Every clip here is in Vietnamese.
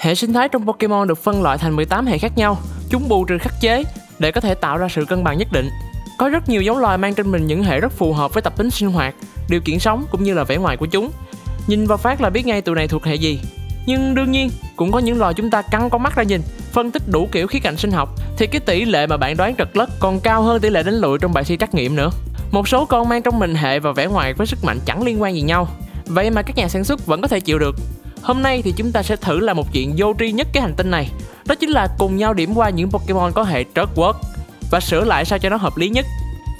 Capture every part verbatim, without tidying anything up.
Hệ sinh thái trong Pokemon được phân loại thành mười tám hệ khác nhau, chúng bù trừ khắc chế để có thể tạo ra sự cân bằng nhất định. Có rất nhiều giống loài mang trên mình những hệ rất phù hợp với tập tính sinh hoạt, điều kiện sống cũng như là vẻ ngoài của chúng. Nhìn vào phát là biết ngay tụi này thuộc hệ gì. Nhưng đương nhiên, cũng có những loài chúng ta căng con mắt ra nhìn, phân tích đủ kiểu khía cạnh sinh học thì cái tỷ lệ mà bạn đoán trật lất còn cao hơn tỷ lệ đánh lụi trong bài thi trắc nghiệm nữa. Một số con mang trong mình hệ và vẻ ngoài với sức mạnh chẳng liên quan gì nhau, vậy mà các nhà sản xuất vẫn có thể chịu được. Hôm nay thì chúng ta sẽ thử làm một chuyện vô tri nhất cái hành tinh này, đó chính là cùng nhau điểm qua những Pokemon có hệ trật quất và sửa lại sao cho nó hợp lý nhất.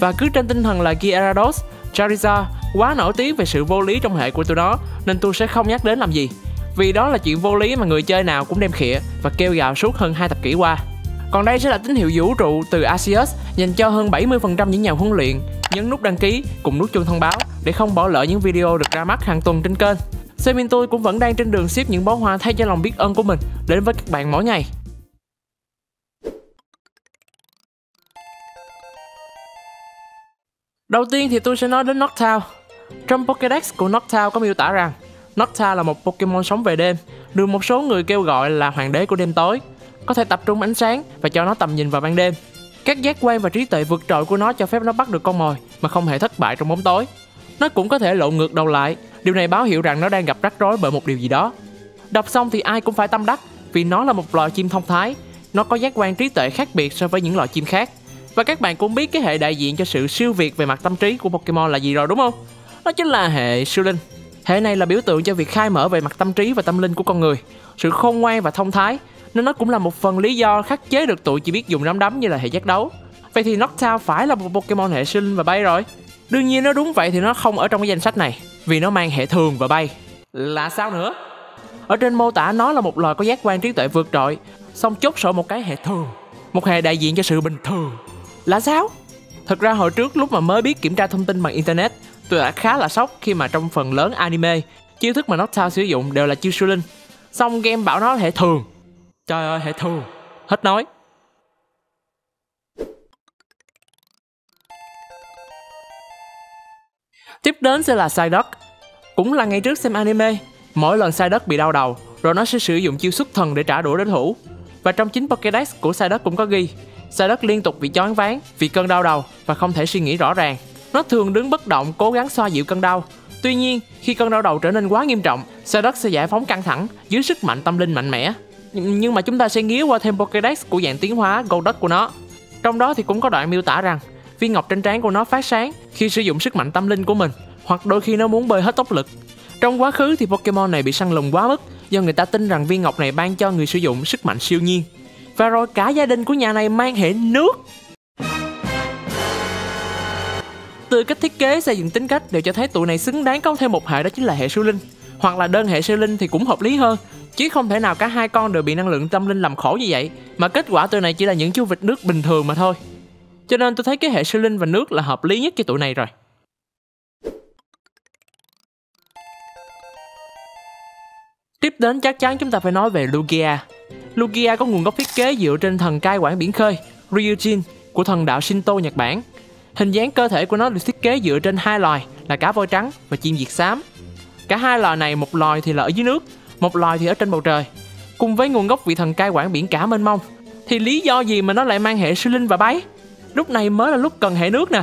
Và cứ trên tinh thần là Gyarados, Charizard quá nổi tiếng về sự vô lý trong hệ của tụi nó nên tôi sẽ không nhắc đến làm gì, vì đó là chuyện vô lý mà người chơi nào cũng đem khịa và kêu gào suốt hơn hai tập kỷ qua. Còn đây sẽ là tín hiệu vũ trụ từ Asius dành cho hơn bảy mươi phần trăm những nhà huấn luyện. Nhấn nút đăng ký cùng nút chuông thông báo để không bỏ lỡ những video được ra mắt hàng tuần trên kênh. Xem bên tôi cũng vẫn đang trên đường ship những bó hoa thay cho lòng biết ơn của mình đến với các bạn mỗi ngày. Đầu tiên thì tôi sẽ nói đến Noctowl. Trong Pokédex của Noctowl có miêu tả rằng Noctowl là một Pokemon sống về đêm, được một số người kêu gọi là hoàng đế của đêm tối, có thể tập trung ánh sáng và cho nó tầm nhìn vào ban đêm. Các giác quan và trí tuệ vượt trội của nó cho phép nó bắt được con mồi mà không hề thất bại trong bóng tối. Nó cũng có thể lộn ngược đầu lại, điều này báo hiệu rằng nó đang gặp rắc rối bởi một điều gì đó. Đọc xong thì ai cũng phải tâm đắc vì nó là một loài chim thông thái, nó có giác quan trí tuệ khác biệt so với những loài chim khác. Và các bạn cũng biết cái hệ đại diện cho sự siêu việt về mặt tâm trí của Pokemon là gì rồi đúng không? Đó chính là hệ siêu linh. Hệ này là biểu tượng cho việc khai mở về mặt tâm trí và tâm linh của con người, sự khôn ngoan và thông thái, nên nó cũng là một phần lý do khắc chế được tụi chỉ biết dùng nắm đấm như là hệ giác đấu. Vậy thì Noctowl phải là một Pokemon hệ sinh và bay rồi. Đương nhiên nếu đúng vậy thì nó không ở trong cái danh sách này, vì nó mang hệ thường và bay. Là sao nữa? Ở trên mô tả nó là một loài có giác quan trí tuệ vượt trội, xong chốt sổ một cái hệ thường, một hệ đại diện cho sự bình thường. Là sao? Thật ra hồi trước lúc mà mới biết kiểm tra thông tin bằng internet, tôi đã khá là sốc khi mà trong phần lớn anime, chiêu thức mà Noctowl sử dụng đều là chiêu siêu linh, xong game bảo nó hệ thường. Trời ơi, hệ thường. Hết nói. Tiếp đến sẽ là Psyduck. Cũng là ngày trước xem anime, mỗi lần Psyduck bị đau đầu, rồi nó sẽ sử dụng chiêu xuất thần để trả đũa đối thủ. Và trong chính Pokédex của Psyduck cũng có ghi, Psyduck liên tục bị choáng váng vì cơn đau đầu và không thể suy nghĩ rõ ràng. Nó thường đứng bất động cố gắng xoa dịu cơn đau. Tuy nhiên, khi cơn đau đầu trở nên quá nghiêm trọng, Psyduck sẽ giải phóng căng thẳng dưới sức mạnh tâm linh mạnh mẽ. Nhưng mà chúng ta sẽ nghía qua thêm Pokédex của dạng tiến hóa Golduck của nó. Trong đó thì cũng có đoạn miêu tả rằng viên ngọc trên trán của nó phát sáng khi sử dụng sức mạnh tâm linh của mình, hoặc đôi khi nó muốn bơi hết tốc lực. Trong quá khứ thì Pokemon này bị săn lùng quá mức do người ta tin rằng viên ngọc này ban cho người sử dụng sức mạnh siêu nhiên. Và rồi cả gia đình của nhà này mang hệ nước. Từ cách thiết kế xây dựng tính cách đều cho thấy tụi này xứng đáng có thêm một hệ, đó chính là hệ siêu linh. Hoặc là đơn hệ siêu linh thì cũng hợp lý hơn, chứ không thể nào cả hai con đều bị năng lượng tâm linh làm khổ như vậy, mà kết quả tụi này chỉ là những chú vịt nước bình thường mà thôi. Cho nên tôi thấy cái hệ siêu linh và nước là hợp lý nhất cho tụi này rồi. Tiếp đến chắc chắn chúng ta phải nói về Lugia. Lugia có nguồn gốc thiết kế dựa trên thần cai quản biển khơi, Ryujin, của thần đạo Shinto Nhật Bản. Hình dáng cơ thể của nó được thiết kế dựa trên hai loài là cá voi trắng và chim diệt xám. Cả hai loài này, một loài thì là ở dưới nước, một loài thì ở trên bầu trời. Cùng với nguồn gốc vị thần cai quản biển cả mênh mông, thì lý do gì mà nó lại mang hệ siêu linh và bay? Lúc này mới là lúc cần hệ nước nè.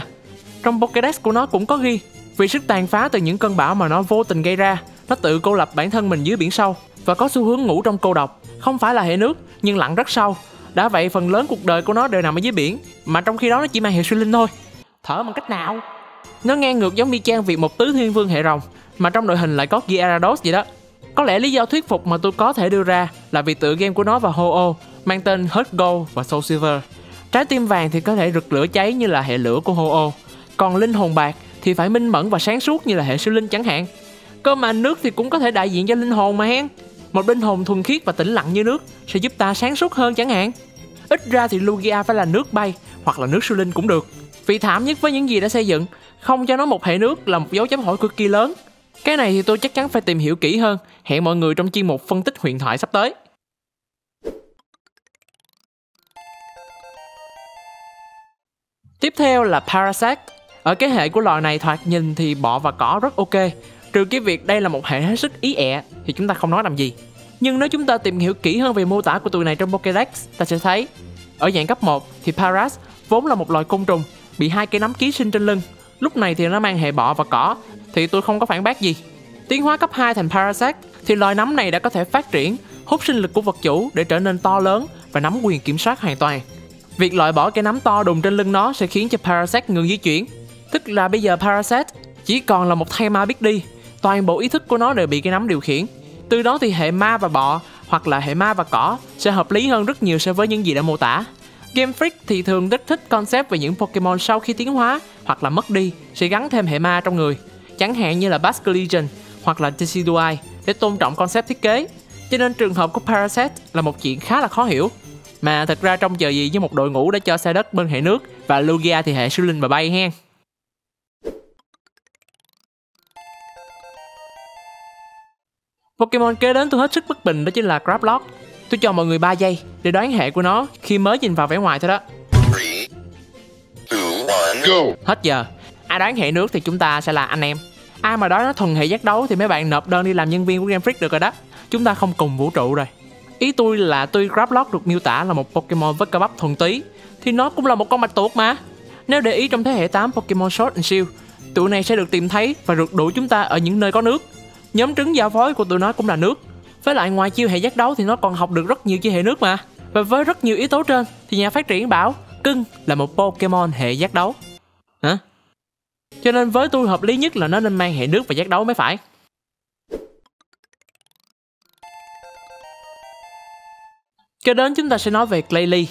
Trong Pokédex của nó cũng có ghi, vì sức tàn phá từ những cơn bão mà nó vô tình gây ra, nó tự cô lập bản thân mình dưới biển sâu và có xu hướng ngủ trong cô độc. Không phải là hệ nước nhưng lặn rất sâu. Đã vậy phần lớn cuộc đời của nó đều nằm ở dưới biển, mà trong khi đó nó chỉ mang hệ siêu linh thôi. Thở bằng cách nào? Nó ngang ngược giống y chang việc một tứ thiên vương hệ rồng mà trong đội hình lại có Gyarados vậy đó. Có lẽ lý do thuyết phục mà tôi có thể đưa ra là vì tựa game của nó và Ho-Oh mang tên Heart Gold và Soul Silver. Trái tim vàng thì có thể rực lửa cháy như là hệ lửa của Ho-Oh, còn linh hồn bạc thì phải minh mẫn và sáng suốt như là hệ siêu linh chẳng hạn. Cơ mà nước thì cũng có thể đại diện cho linh hồn mà hen. Một linh hồn thuần khiết và tĩnh lặng như nước sẽ giúp ta sáng suốt hơn chẳng hạn. Ít ra thì Lugia phải là nước bay hoặc là nước siêu linh cũng được. Vì thảm nhất với những gì đã xây dựng, không cho nó một hệ nước là một dấu chấm hỏi cực kỳ lớn. Cái này thì tôi chắc chắn phải tìm hiểu kỹ hơn, hẹn mọi người trong chuyên mục phân tích huyền thoại sắp tới. Tiếp theo là Parasect. Ở cái hệ của loài này thoạt nhìn thì bọ và cỏ rất ok, trừ cái việc đây là một hệ hết sức ý ẹ thì chúng ta không nói làm gì. Nhưng nếu chúng ta tìm hiểu kỹ hơn về mô tả của tụi này trong Pokédex, ta sẽ thấy ở dạng cấp một thì Paras vốn là một loài côn trùng bị hai cây nấm ký sinh trên lưng. Lúc này thì nó mang hệ bọ và cỏ, thì tôi không có phản bác gì. Tiến hóa cấp hai thành Parasect thì loài nấm này đã có thể phát triển, hút sinh lực của vật chủ để trở nên to lớn và nắm quyền kiểm soát hoàn toàn. Việc loại bỏ cây nấm to đùng trên lưng nó sẽ khiến cho Parasect ngừng di chuyển. Tức là bây giờ Parasect chỉ còn là một thây ma biết đi, toàn bộ ý thức của nó đều bị cây nấm điều khiển. Từ đó thì hệ ma và bọ hoặc là hệ ma và cỏ sẽ hợp lý hơn rất nhiều so với những gì đã mô tả. Game Freak thì thường rất thích concept về những Pokemon sau khi tiến hóa hoặc là mất đi sẽ gắn thêm hệ ma trong người, chẳng hạn như là Basculegion hoặc là Decidueye, để tôn trọng concept thiết kế. Cho nên trường hợp của Parasect là một chuyện khá là khó hiểu. Mà thật ra trông chờ gì với một đội ngũ đã cho xe đất bên hệ nước và Lugia thì hệ siêu linh mà bay hen. Pokemon kế đến tôi hết sức bất bình đó chính là Grablock. Tôi cho mọi người ba giây để đoán hệ của nó khi mới nhìn vào vẻ ngoài thôi đó. ba, hai, một, go. Hết giờ. Ai đoán hệ nước thì chúng ta sẽ là anh em. Ai mà đoán nó thuần hệ giác đấu thì mấy bạn nộp đơn đi làm nhân viên của Game Freak được rồi đó. Chúng ta không cùng vũ trụ rồi. Ý tôi là tuy Grablock được miêu tả là một Pokemon với cơ bắp thuần túy thì nó cũng là một con bạch tuộc mà. Nếu để ý trong thế hệ tám Pokemon Sword and Shield, tụi này sẽ được tìm thấy và rượt đuổi chúng ta ở những nơi có nước. Nhóm trứng giao phối của tụi nó cũng là nước. Với lại ngoài chiêu hệ giác đấu thì nó còn học được rất nhiều chiêu hệ nước mà. Và với rất nhiều yếu tố trên thì nhà phát triển bảo cưng là một Pokemon hệ giác đấu. Hả? Cho nên với tôi hợp lý nhất là nó nên mang hệ nước và giác đấu mới phải. Kế đến chúng ta sẽ nói về Glalie.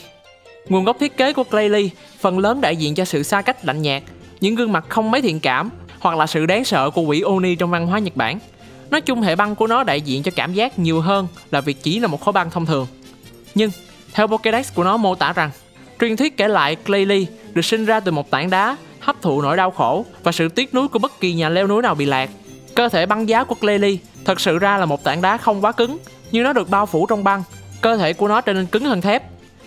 Nguồn gốc thiết kế của Glalie phần lớn đại diện cho sự xa cách lạnh nhạt, những gương mặt không mấy thiện cảm hoặc là sự đáng sợ của quỷ Oni trong văn hóa Nhật Bản. Nói chung hệ băng của nó đại diện cho cảm giác nhiều hơn là việc chỉ là một khối băng thông thường. Nhưng theo Pokédex của nó mô tả rằng, truyền thuyết kể lại Glalie được sinh ra từ một tảng đá, hấp thụ nỗi đau khổ và sự tiếc nuối của bất kỳ nhà leo núi nào bị lạc. Cơ thể băng giá của Glalie thật sự ra là một tảng đá không quá cứng, nhưng nó được bao phủ trong băng, cơ thể của nó trở nên cứng hơn thép.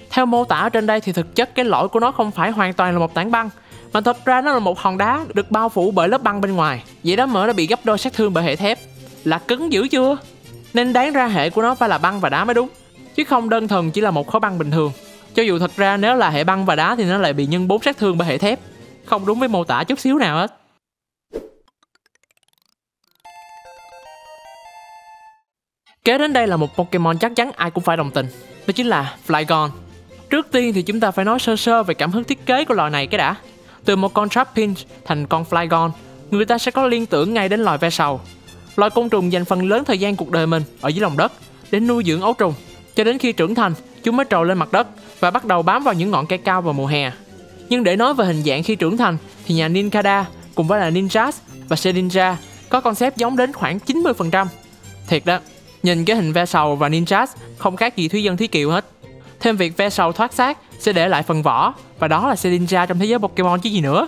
Theo mô tả trên đây thì thực chất cái lõi của nó không phải hoàn toàn là một tảng băng, mà thật ra nó là một hòn đá được bao phủ bởi lớp băng bên ngoài. Vậy đó mà nó bị gấp đôi sát thương bởi hệ thép. Là cứng dữ chưa? Nên đáng ra hệ của nó phải là băng và đá mới đúng, chứ không đơn thuần chỉ là một khối băng bình thường. Cho dù thật ra nếu là hệ băng và đá thì nó lại bị nhân bốn sát thương bởi hệ thép. Không đúng với mô tả chút xíu nào hết. Kế đến đây là một Pokemon chắc chắn ai cũng phải đồng tình, đó chính là Flygon. Trước tiên thì chúng ta phải nói sơ sơ về cảm hứng thiết kế của loài này cái đã. Từ một con Trapinch thành con Flygon, người ta sẽ có liên tưởng ngay đến loài ve sầu. Loài côn trùng dành phần lớn thời gian cuộc đời mình ở dưới lòng đất để nuôi dưỡng ấu trùng, cho đến khi trưởng thành chúng mới trồi lên mặt đất và bắt đầu bám vào những ngọn cây cao vào mùa hè. Nhưng để nói về hình dạng khi trưởng thành thì nhà Nincada cùng với là Ninjas và Shedinja có concept giống đến khoảng chín mươi phần trăm. Thiệt đó, nhìn cái hình ve sầu và Ninjas không khác gì thú dân Thí Kiều hết. Thêm việc ve sầu thoát xác sẽ để lại phần vỏ, và đó là Shedinja trong thế giới Pokemon chứ gì nữa.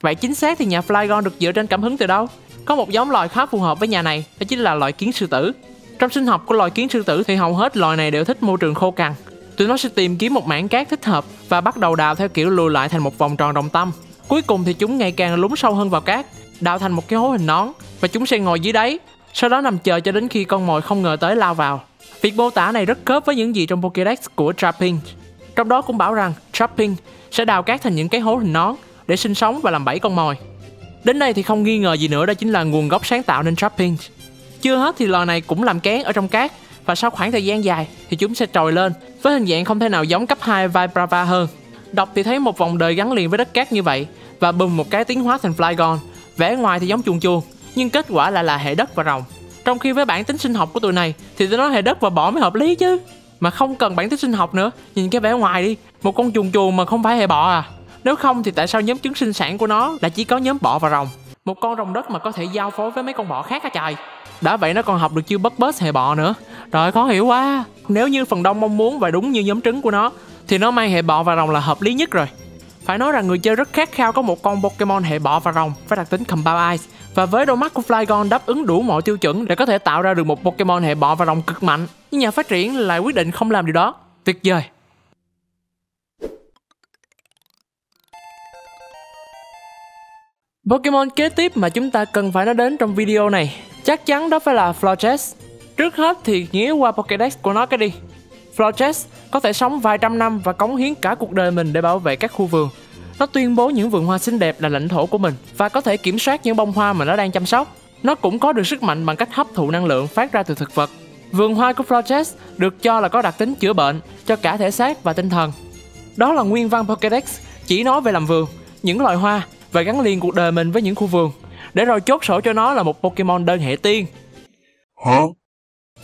Vậy chính xác thì nhà Flygon được dựa trên cảm hứng từ đâu? Có một giống loài khá phù hợp với nhà này, đó chính là loài kiến sư tử. Trong sinh học của loài kiến sư tử thì hầu hết loài này đều thích môi trường khô cằn. Tụi nó sẽ tìm kiếm một mảng cát thích hợp và bắt đầu đào theo kiểu lùi lại thành một vòng tròn đồng tâm. Cuối cùng thì chúng ngày càng lún sâu hơn vào cát, đào thành một cái hố hình nón và chúng sẽ ngồi dưới đáy, sau đó nằm chờ cho đến khi con mồi không ngờ tới lao vào. Việc mô tả này rất khớp với những gì trong Pokédex của Trapinch. Trong đó cũng bảo rằng Trapinch sẽ đào cát thành những cái hố hình nón để sinh sống và làm bẫy con mồi. Đến đây thì không nghi ngờ gì nữa, đó chính là nguồn gốc sáng tạo nên Trapinch. Chưa hết thì loài này cũng làm kén ở trong cát, và sau khoảng thời gian dài thì chúng sẽ trồi lên với hình dạng không thể nào giống cấp hai Vibrava hơn. Đọc thì thấy một vòng đời gắn liền với đất cát như vậy, và bùm một cái tiến hóa thành Flygon. Vẻ ngoài thì giống chuồn chuồn, nhưng kết quả lại là hệ đất và rồng. Trong khi với bản tính sinh học của tụi này thì tụi nó hệ đất và bỏ mới hợp lý chứ. Mà không cần bản tính sinh học nữa, nhìn cái vẻ ngoài đi, một con chuồn chuồn mà không phải hệ bọ à? Nếu không thì tại sao nhóm trứng sinh sản của nó là chỉ có nhóm bọ và rồng? Một con rồng đất mà có thể giao phối với mấy con bọ khác hả trời? Đã vậy nó còn học được chiêu bất bớt hệ bọ nữa. Trời, khó hiểu quá. Nếu như phần đông mong muốn và đúng như nhóm trứng của nó thì nó mang hệ bọ và rồng là hợp lý nhất rồi. Phải nói rằng người chơi rất khát khao có một con Pokemon hệ bọ và rồng với đặc tính Combine Eyes, và với đôi mắt của Flygon đáp ứng đủ mọi tiêu chuẩn để có thể tạo ra được một Pokemon hệ bọ và rồng cực mạnh. Nhưng nhà phát triển lại quyết định không làm điều đó. Tuyệt vời. Pokemon kế tiếp mà chúng ta cần phải nói đến trong video này chắc chắn đó phải là Florges. Trước hết thì ghé qua Pokédex của nó cái đi. Florges có thể sống vài trăm năm và cống hiến cả cuộc đời mình để bảo vệ các khu vườn. Nó tuyên bố những vườn hoa xinh đẹp là lãnh thổ của mình và có thể kiểm soát những bông hoa mà nó đang chăm sóc. Nó cũng có được sức mạnh bằng cách hấp thụ năng lượng phát ra từ thực vật. Vườn hoa của Florges được cho là có đặc tính chữa bệnh cho cả thể xác và tinh thần. Đó là nguyên văn Pokédex chỉ nói về làm vườn, những loài hoa và gắn liền cuộc đời mình với những khu vườn, để rồi chốt sổ cho nó là một Pokemon đơn hệ tiên. Hả?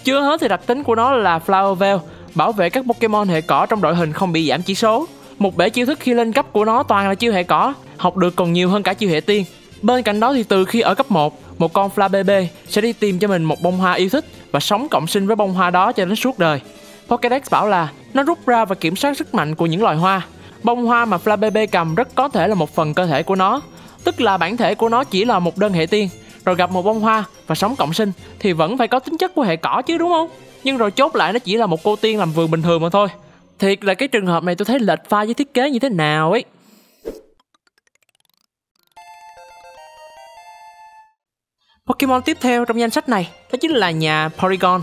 Chưa hết thì đặc tính của nó là Flower Veil, bảo vệ các Pokemon hệ cỏ trong đội hình không bị giảm chỉ số. Một bể chiêu thức khi lên cấp của nó toàn là chiêu hệ cỏ, học được còn nhiều hơn cả chiêu hệ tiên. Bên cạnh đó thì từ khi ở cấp một, một con Flabébé sẽ đi tìm cho mình một bông hoa yêu thích và sống cộng sinh với bông hoa đó cho đến suốt đời. Pokédex bảo là nó rút ra và kiểm soát sức mạnh của những loài hoa. Bông hoa mà Flabébé cầm rất có thể là một phần cơ thể của nó, tức là bản thể của nó chỉ là một đơn hệ tiên, rồi gặp một bông hoa và sống cộng sinh thì vẫn phải có tính chất của hệ cỏ chứ đúng không? Nhưng rồi chốt lại nó chỉ là một cô tiên làm vườn bình thường mà thôi. Thiệt là cái trường hợp này tôi thấy lệch pha với thiết kế như thế nào ấy. Pokemon tiếp theo trong danh sách này đó chính là nhà Porygon.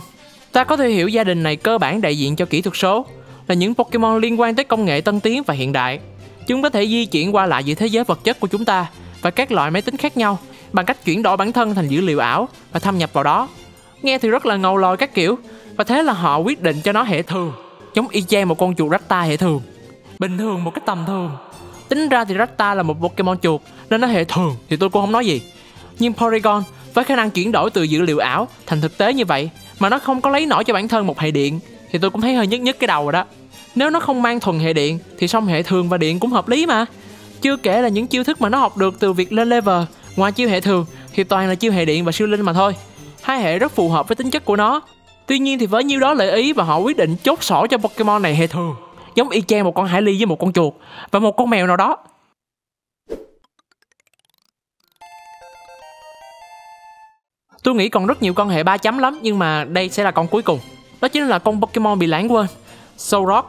Ta có thể hiểu gia đình này cơ bản đại diện cho kỹ thuật số, là những Pokemon liên quan tới công nghệ tân tiến và hiện đại. Chúng có thể di chuyển qua lại giữa thế giới vật chất của chúng ta và các loại máy tính khác nhau bằng cách chuyển đổi bản thân thành dữ liệu ảo và thâm nhập vào đó. Nghe thì rất là ngầu lòi các kiểu, và thế là họ quyết định cho nó hệ thường, giống y chang một con chuột Rattata hệ thường, bình thường một cái tầm thường. Tính ra thì Rattata là một Pokemon chuột nên nó hệ thường thì tôi cũng không nói gì. Nhưng Porygon với khả năng chuyển đổi từ dữ liệu ảo thành thực tế như vậy mà nó không có lấy nổi cho bản thân một hệ điện thì tôi cũng thấy hơi nhức nhức cái đầu rồi đó. Nếu nó không mang thuần hệ điện thì song hệ thường và điện cũng hợp lý mà. Chưa kể là những chiêu thức mà nó học được từ việc lên level ngoài chiêu hệ thường thì toàn là chiêu hệ điện và siêu linh mà thôi. Hai hệ rất phù hợp với tính chất của nó. Tuy nhiên thì với nhiêu đó lợi ý và họ quyết định chốt sổ cho Pokemon này hệ thường, giống y chang một con hải ly với một con chuột và một con mèo nào đó. Tôi nghĩ còn rất nhiều con hệ ba chấm lắm, nhưng mà đây sẽ là con cuối cùng. Đó chính là con Pokemon bị lãng quên, Solrock.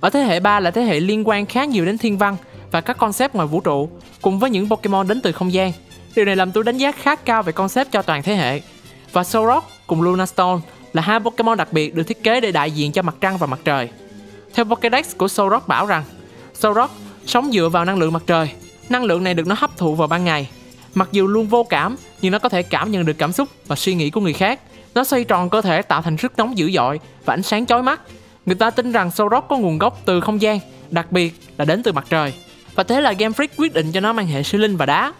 Ở thế hệ ba là thế hệ liên quan khá nhiều đến thiên văn và các concept ngoài vũ trụ, cùng với những Pokemon đến từ không gian. Điều này làm tôi đánh giá khá cao về concept cho toàn thế hệ. Và Solrock cùng Lunastone là hai Pokemon đặc biệt được thiết kế để đại diện cho mặt trăng và mặt trời. Theo Pokédex của Solrock bảo rằng Solrock sống dựa vào năng lượng mặt trời. Năng lượng này được nó hấp thụ vào ban ngày. Mặc dù luôn vô cảm nhưng nó có thể cảm nhận được cảm xúc và suy nghĩ của người khác. Nó xoay tròn cơ thể tạo thành sức nóng dữ dội và ánh sáng chói mắt. Người ta tin rằng Solrock có nguồn gốc từ không gian, đặc biệt là đến từ mặt trời. Và thế là Game Freak quyết định cho nó mang hệ siêu linh và đá.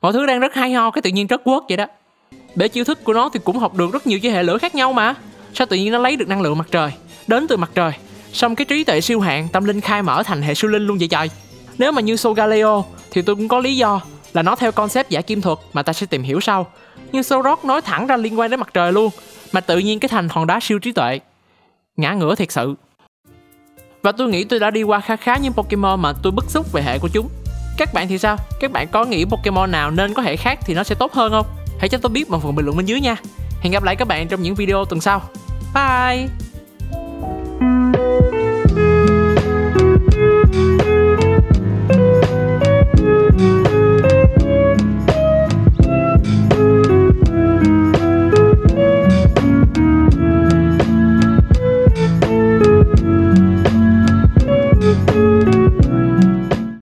Mọi thứ đang rất hay ho, cái tự nhiên rất quất vậy đó. Bể chiêu thức của nó thì cũng học được rất nhiều chiêu hệ lửa khác nhau mà. Sao tự nhiên nó lấy được năng lượng mặt trời, đến từ mặt trời, xong cái trí tuệ siêu hạn, tâm linh khai mở thành hệ siêu linh luôn vậy trời. Nếu mà như Solgaleo thì tôi cũng có lý do là nó theo concept giả kim thuật mà ta sẽ tìm hiểu sau. Nhưng Solrock nói thẳng ra liên quan đến mặt trời luôn, mà tự nhiên cái thành hòn đá siêu trí tuệ. Ngã ngửa thiệt sự. Và tôi nghĩ tôi đã đi qua khá khá những Pokemon mà tôi bức xúc về hệ của chúng. Các bạn thì sao? Các bạn có nghĩ Pokemon nào nên có hệ khác thì nó sẽ tốt hơn không? Hãy cho tôi biết bằng phần bình luận bên dưới nha. Hẹn gặp lại các bạn trong những video tuần sau. Bye!